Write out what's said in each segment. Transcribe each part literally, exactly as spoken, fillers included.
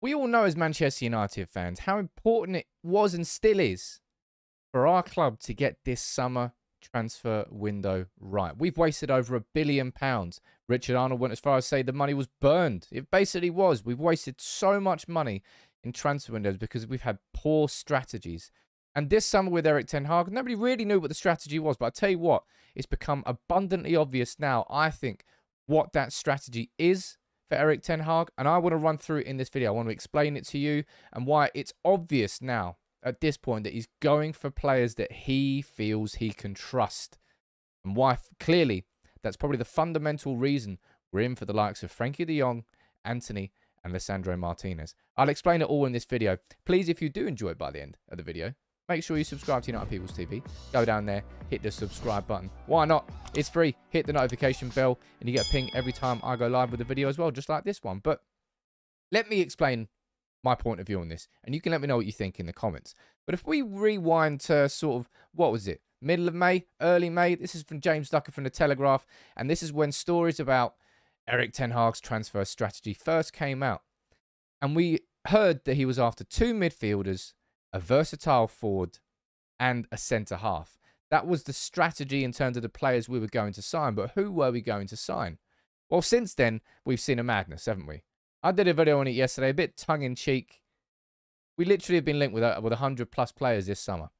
we all know as Manchester United fans how important it was and still is for our club to get this summer transfer window right. We've wasted over a billion pounds. Richard Arnold went as far as say the money was burned. It basically was. We've wasted so much money in transfer windows because we've had poor strategies. And this summer with Erik ten Hag, nobody really knew what the strategy was. But I tell you what, it's become abundantly obvious now, I think, what that strategy is for Erik ten Hag. And I want to run through it in this video. I want to explain it to you and why it's obvious now at this point that he's going for players that he feels he can trust. And why, clearly, that's probably the fundamental reason we're in for the likes of Frankie de Jong, Antony, and Lisandro Martinez. I'll explain it all in this video. Please, if you do enjoy it by the end of the video, make sure you subscribe to United People's T V. Go down there, hit the subscribe button. Why not? It's free. Hit the notification bell, and you get a ping every time I go live with a video as well, just like this one. But let me explain my point of view on this, and you can let me know what you think in the comments. But if we rewind to sort of, what was it? Middle of May, early May. This is from James Ducker from The Telegraph. And this is when stories about Erik ten Hag's transfer strategy first came out. And we heard that he was after two midfielders, a versatile forward, and a centre-half. That was the strategy in terms of the players we were going to sign. But who were we going to sign? Well, since then, we've seen a madness, haven't we? I did a video on it yesterday, a bit tongue-in-cheek. We literally have been linked with with one hundred plus players this summer.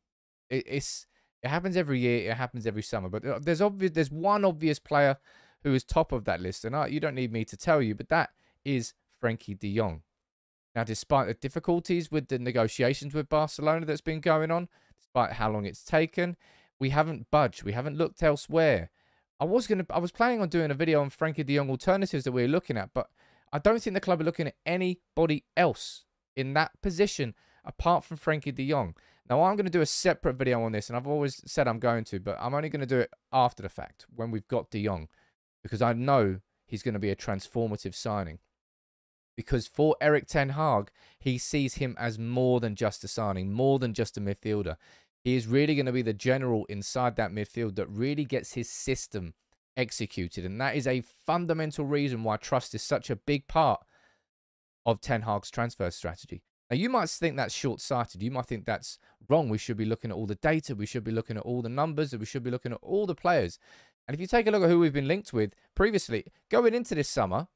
It, it's... It happens every year. It happens every summer. But there's obvious. There's one obvious player who is top of that list, and I, you don't need me to tell you. But that is Frankie de Jong. Now, despite the difficulties with the negotiations with Barcelona that's been going on, despite how long it's taken, we haven't budged. We haven't looked elsewhere. I was gonna. I was planning on doing a video on Frankie de Jong alternatives that we were looking at, but I don't think the club are looking at anybody else in that position apart from Frankie de Jong. Now, I'm going to do a separate video on this, and I've always said I'm going to, but I'm only going to do it after the fact, when we've got De Jong, because I know he's going to be a transformative signing. Because for Erik ten Hag, he sees him as more than just a signing, more than just a midfielder. He is really going to be the general inside that midfield that really gets his system executed, and that is a fundamental reason why trust is such a big part of ten Hag's transfer strategy. Now, you might think that's short-sighted. You might think that's wrong. We should be looking at all the data. We should be looking at all the numbers. And we should be looking at all the players. And if you take a look at who we've been linked with previously, going into this summer,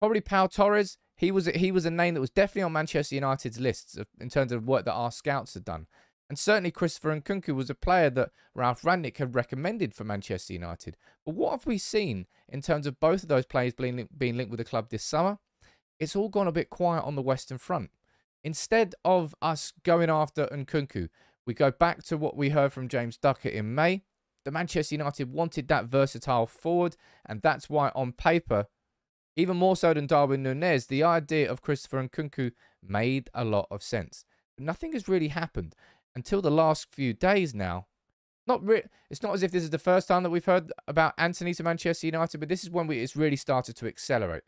probably Pau Torres, he was, he was a name that was definitely on Manchester United's lists in terms of work that our scouts had done. And certainly Christopher Nkunku was a player that Ralph Rangnick had recommended for Manchester United. But what have we seen in terms of both of those players being, being linked with the club this summer? It's all gone a bit quiet on the Western Front. Instead of us going after Nkunku, we go back to what we heard from James Ducker in May. The Manchester United wanted that versatile forward, and that's why on paper, even more so than Darwin Nunez, the idea of Christopher Nkunku made a lot of sense. But nothing has really happened until the last few days now. Not re it's not as if this is the first time that we've heard about Antony to Manchester United, but this is when we, it's really started to accelerate.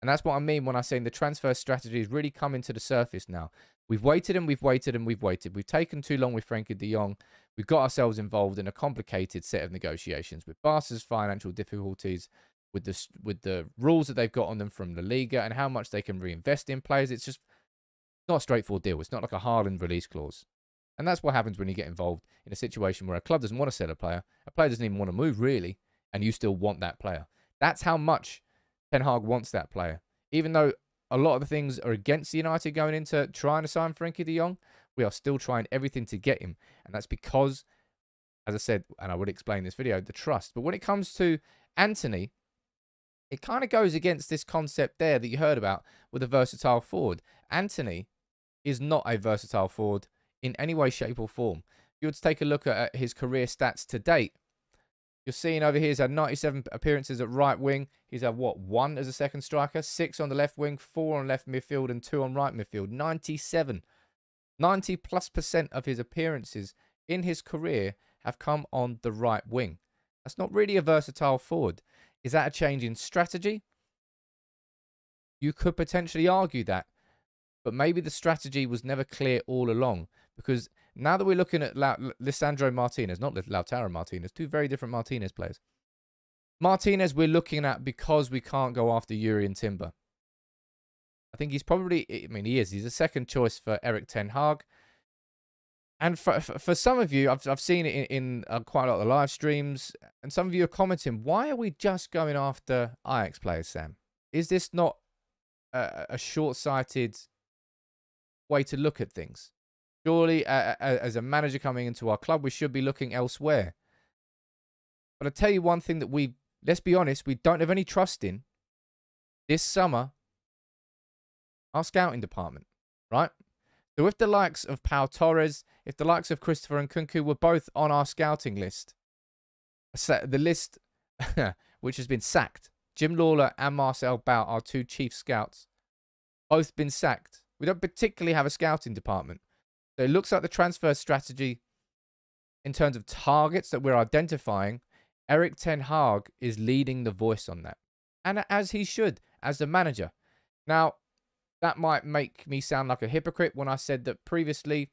And that's what I mean when I say the transfer strategy has really come into the surface now. We've waited and we've waited and we've waited. We've taken too long with Frankie de Jong. We've got ourselves involved in a complicated set of negotiations with Barca's financial difficulties, with the, with the rules that they've got on them from La Liga and how much they can reinvest in players. It's just not a straightforward deal. It's not like a Haaland release clause. And that's what happens when you get involved in a situation where a club doesn't want to sell a player, a player doesn't even want to move really, and you still want that player. That's how much ten Hag wants that player. Even though a lot of the things are against United going into trying to sign Frankie de Jong, we are still trying everything to get him. And that's because, as I said, and I would explain this video, the trust. But when it comes to Antony, it kind of goes against this concept there that you heard about with a versatile forward. Antony is not a versatile forward in any way, shape or form. If you were to take a look at his career stats to date, you're seeing over here he's had ninety-seven appearances at right wing. He's had, what, one as a second striker, six on the left wing, four on left midfield, and two on right midfield. ninety-seven. ninety plus percent of his appearances in his career have come on the right wing. That's not really a versatile forward. Is that a change in strategy? You could potentially argue that. But maybe the strategy was never clear all along, because now that we're looking at La Lisandro Martinez, not Lautaro Martinez, two very different Martinez players. Martinez we're looking at because we can't go after Urien Timber. I think he's probably, I mean, he is. He's a second choice for Erik ten Hag. And for, for, for some of you, I've, I've seen it in, in uh, quite a lot of the live streams, and some of you are commenting, why are we just going after Ajax players, Sam? Is this not a, a short-sighted way to look at things? Surely, uh, as a manager coming into our club, we should be looking elsewhere. But I'll tell you one thing that we, let's be honest, we don't have any trust in this summer, our scouting department, right? So if the likes of Pau Torres, if the likes of Christopher Nkunku were both on our scouting list, the list which has been sacked, Jim Lawler and Marcel Bout, our two chief scouts, both been sacked. We don't particularly have a scouting department. So it looks like the transfer strategy in terms of targets that we're identifying, Erik ten Hag is leading the voice on that. And as he should, as the manager. Now, that might make me sound like a hypocrite when I said that previously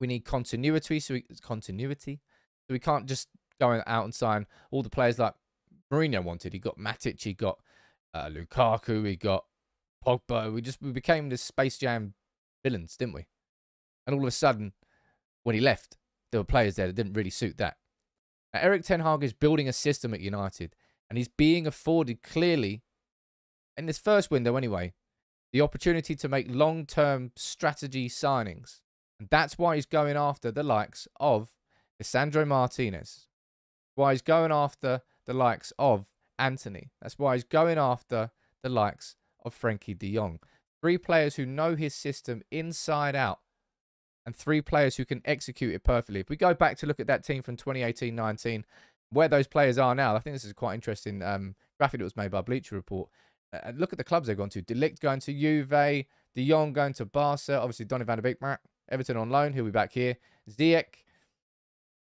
we need continuity, so we, continuity, so we can't just go out and sign all the players like Mourinho wanted. He got Matic, he got uh, Lukaku, he got Pogba. We just we became the Space Jam villains, didn't we? And all of a sudden, when he left, there were players there that didn't really suit that. Now, Erik ten Hag is building a system at United, and he's being afforded clearly, in this first window anyway, the opportunity to make long-term strategy signings. And that's why he's going after the likes of Lisandro Martinez. Why he's going after the likes of Antony. That's why he's going after the likes of Frankie de Jong. Three players who know his system inside out. And three players who can execute it perfectly. If we go back to look at that team from twenty eighteen nineteen, where those players are now, I think this is quite interesting um, graphic that was made by Bleacher Report. Uh, look at the clubs they've gone to. De Ligt going to Juve, De Jong going to Barca, obviously Donny van de Beek, Everton on loan, he'll be back here. Ziyech,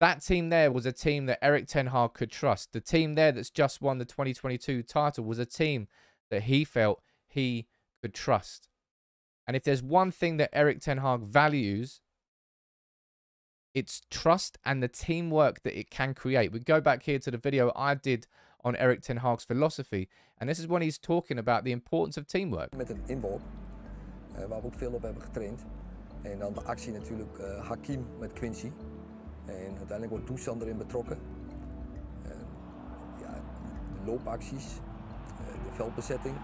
that team there was a team that Erik ten Hag could trust. The team there that's just won the twenty twenty-two title was a team that he felt he could trust. And if there's one thing that Erik ten Hag values, it's trust and the teamwork that it can create. We go back here to the video I did on Erik ten Hag's philosophy, and this is when he's talking about the importance of teamwork. Met een inworp, waar we ook veel op hebben getraind, en dan de actie natuurlijk uh, Hakim met Quincy, en uiteindelijk wordt Dusan erin betrokken. Uh, ja, de loopacties, uh, de veldbezetting,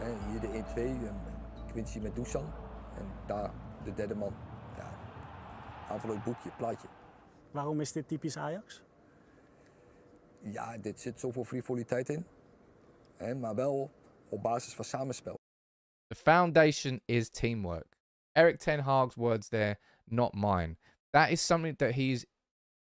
en hier de één twee, uh, Quincy met Dusan, en daar de derde man. Ja, aanvallend boekje, plaatje. Waarom is dit typisch Ajax? Ja, dit zit zoveel frivoliteit in, en maar wel op basis van samenspel. The foundation is teamwork. Erik ten Hag's words there, not mine. That is something that he's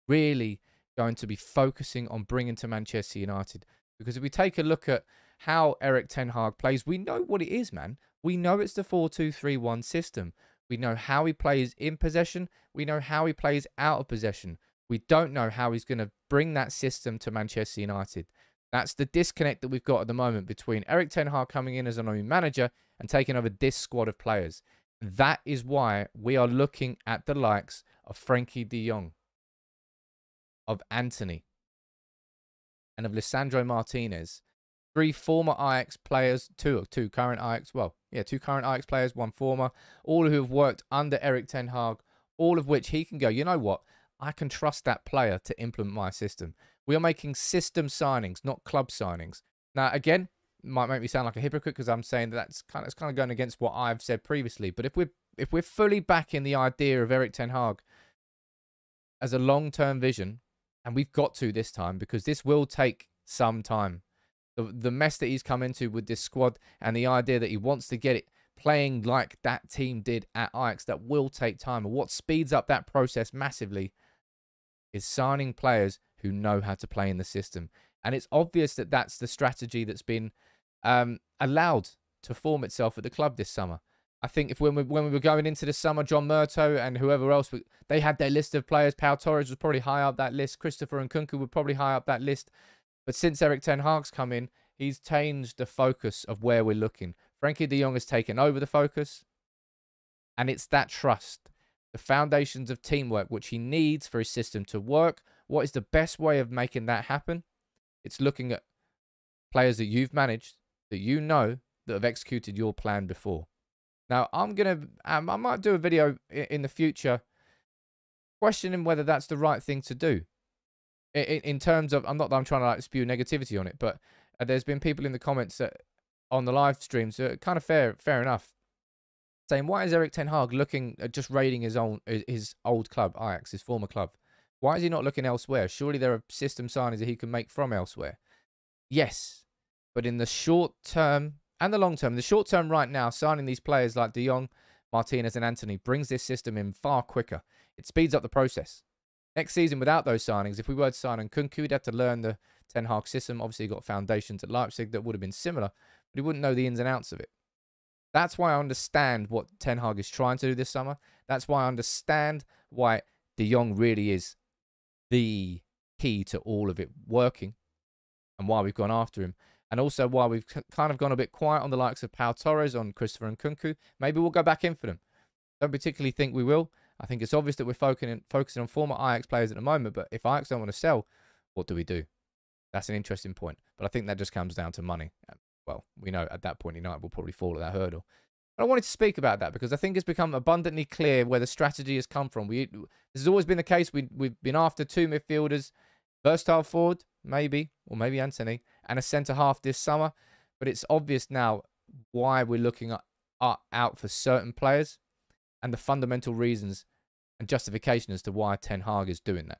really going to be focusing on bringing to Manchester United. Because if we take a look at how Erik ten Hag plays, we know what it is, man. We know it's the four two three one system. We know how he plays in possession. We know how he plays out of possession. We don't know how he's going to bring that system to Manchester United. That's the disconnect that we've got at the moment between Erik ten Hag coming in as a new manager and taking over this squad of players. That is why we are looking at the likes of Frankie de Jong, of Antony, and of Lisandro Martinez. Three former Ajax players, two, two current Ajax, well, yeah, two current Ajax players, one former, all who have worked under Erik ten Hag, all of which he can go, you know what? I can trust that player to implement my system. We are making system signings, not club signings. Now, again, it might make me sound like a hypocrite because I'm saying that that's kind of, it's kind of going against what I've said previously. But if we're, if we're fully backing the idea of Erik ten Hag as a long-term vision, and we've got to this time because this will take some time. The, the mess that he's come into with this squad and the idea that he wants to get it playing like that team did at Ajax, that will take time. And what speeds up that process massively is signing players who know how to play in the system. And it's obvious that that's the strategy that's been um, allowed to form itself at the club this summer. I think if when we, when we were going into the summer, John Murto and whoever else, they had their list of players. Pau Torres was probably high up that list. Christopher Nkunku were probably high up that list. But since Erik ten Hag's come in, he's changed the focus of where we're looking. Frankie de Jong has taken over the focus. And it's that trust. The foundations of teamwork, which he needs for his system to work. What is the best way of making that happen? It's looking at players that you've managed, that you know, that have executed your plan before. Now, I'm going to, um, I might do a video in the future questioning whether that's the right thing to do. In, in terms of, I'm not that I'm trying to like spew negativity on it, but uh, there's been people in the comments that, on the live streams, uh, kind of fair, fair enough, saying, why is Erik ten Hag looking at just raiding his own, his old club, Ajax, his former club? Why is he not looking elsewhere? Surely there are system signings that he can make from elsewhere. Yes, but in the short term and the long term, the short term right now, signing these players like De Jong, Martinez and Antony brings this system in far quicker. It speeds up the process. Next season, without those signings, if we were to sign Nkunku, he'd have to learn the Ten Hag system. Obviously, he got foundations at Leipzig that would have been similar, but he wouldn't know the ins and outs of it. That's why I understand what Ten Hag is trying to do this summer. That's why I understand why De Jong really is the key to all of it working and why we've gone after him. And also why we've kind of gone a bit quiet on the likes of Pau Torres, on Christopher Nkunku. Maybe we'll go back in for them. Don't particularly think we will. I think it's obvious that we're focusing, focusing on former Ajax players at the moment, but if Ajax don't want to sell, what do we do? That's an interesting point. But I think that just comes down to money. Well, we know at that point United will probably fall at that hurdle. But I wanted to speak about that because I think it's become abundantly clear where the strategy has come from. We, this has always been the case. We, we've been after two midfielders, versatile forward, maybe, or maybe Antony, and a centre-half this summer. But it's obvious now why we're looking at, uh, out for certain players and the fundamental reasons and justification as to why Ten Hag is doing that.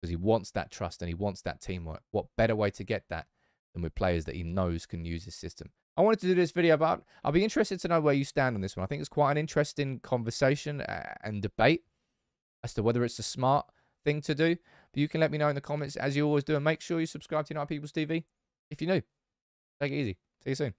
Because he wants that trust and he wants that teamwork. What better way to get that than with players that he knows can use his system? I wanted to do this video, but I'll be interested to know where you stand on this one. I think it's quite an interesting conversation and debate as to whether it's a smart thing to do. But you can let me know in the comments as you always do. And make sure you subscribe to United People's T V if you're new. Take it easy. See you soon.